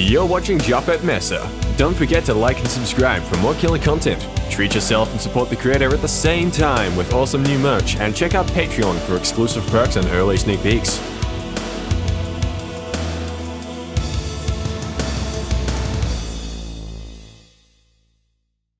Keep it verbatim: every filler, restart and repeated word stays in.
You're watching Jafet Meza. Don't forget to like and subscribe for more killer content. Treat yourself and support the creator at the same time with awesome new merch, and check out Patreon for exclusive perks and early sneak peeks.